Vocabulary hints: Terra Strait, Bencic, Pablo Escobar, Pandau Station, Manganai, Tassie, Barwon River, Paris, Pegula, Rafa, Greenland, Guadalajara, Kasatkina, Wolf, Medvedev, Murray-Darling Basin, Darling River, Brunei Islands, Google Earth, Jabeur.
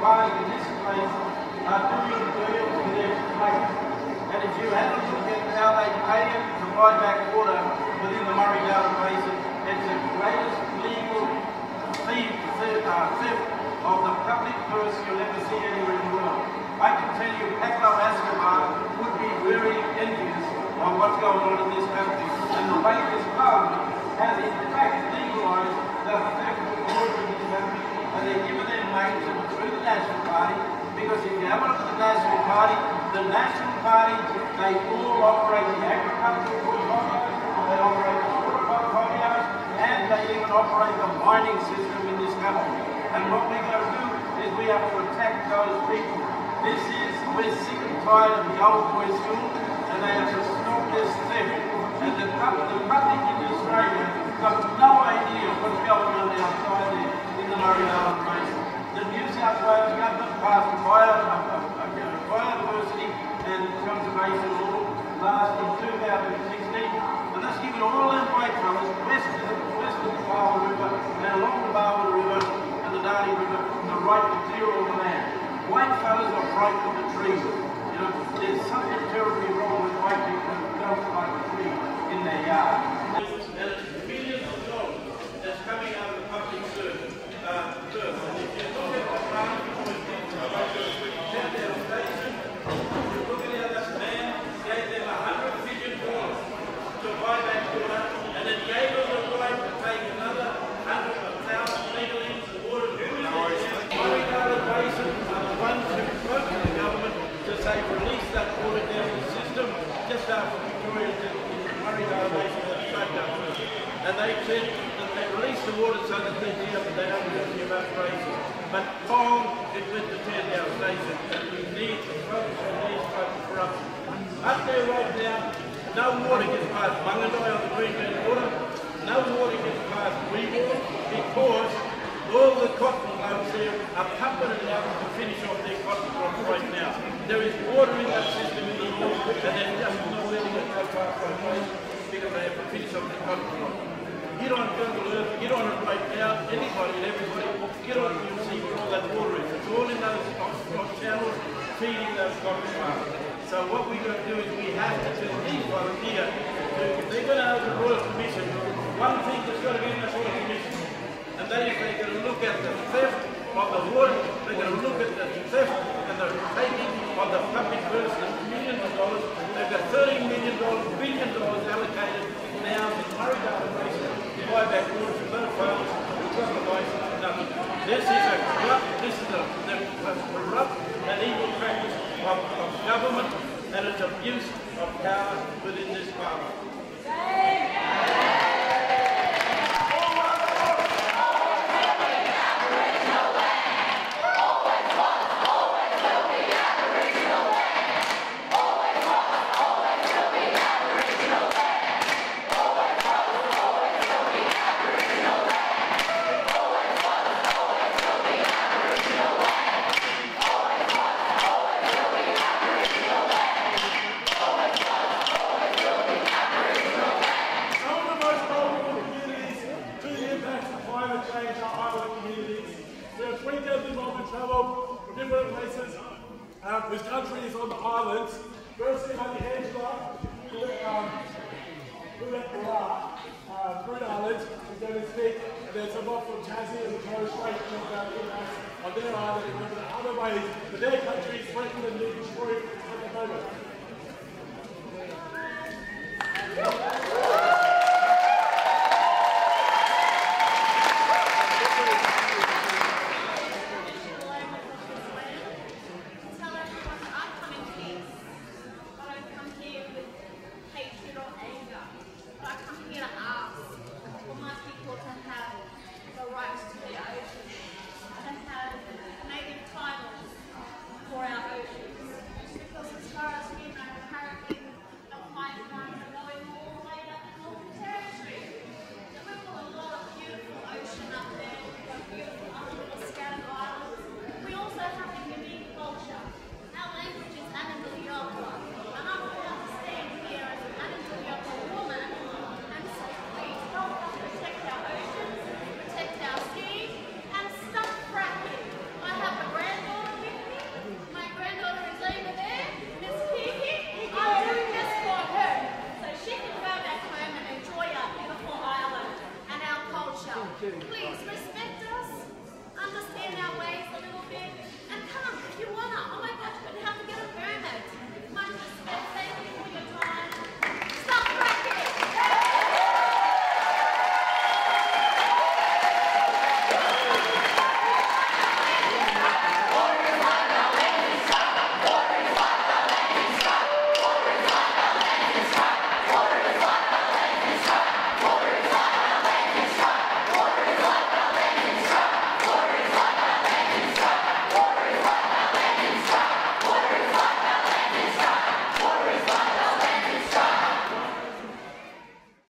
buy in this place are doing deals with their place. And if you happen to get how they pay it to buy back water within the Murray-Darling Basin, it's the greatest legal theft of the public purse you'll ever see anywhere in the world. I can tell you Pablo Escobar would be very envious of what's going on in this country, and the way this parliament has in fact legalised the theft of water in this country, and they're giving their names through the National Party, because if you have a look at the National Party, they all operate in agricultural portfolios, they operate in water portfolios, and they even operate the mining system in this country. And what we're going to do is we have to attack those people. This is, we're sick and tired of the old boys school, and they have to stop this theft. And the public in Australia got no idea what's going on outside there in the Murray-Darling Basin. The New South Wales government passed biodiversity and conservation law last in 2016, and that's given all those white colours west of the Barwon River and along the Barwon River and the Darling River the right to clear all the land. White colours are frightened of the trees. You know, there's something terribly wrong with white people who don't like the trees in their yard. And millions of dollars that's coming out of the public service. And they said that they release the water so that they deal, but they don't have the evaporation. But Paul is with the Pandau Station, and we need to focus on these types of corruption. Up there right now, no water gets past Manganai on the Greenland water, no water gets past Weewater, because all the cotton loads there are pumping it out to finish off their cotton crops right now. There is water in that system in the north, and they're just not letting it go past by place because they have to finish off their cotton crops. Get on Google Earth, get on it right now, anybody and everybody, get on it and you'll see where all that water is. It's all in those off channels, feeding those cotton farms. So what we're going to do is we have to tell these ones here, if they're going to have the Royal Commission, one thing that's going to be in the Royal Commission, and that is they're going to look at the theft of the water, they're going to look at the theft and the taking of the public purse, millions of dollars. They've got $13 billion allocated now in Murray-Darling Basin. Buy back water from those farmers who compromise nothing. This is a corrupt, this is a corrupt and evil practice of government and its abuse of power within this parliament. With countries on the islands, firstly by the Angela, Brunei Islands, who's going to speak, and then some off from Tassie and the Terra Strait on their island, and then the other ways that their country is threatened and being destroyed at the moment.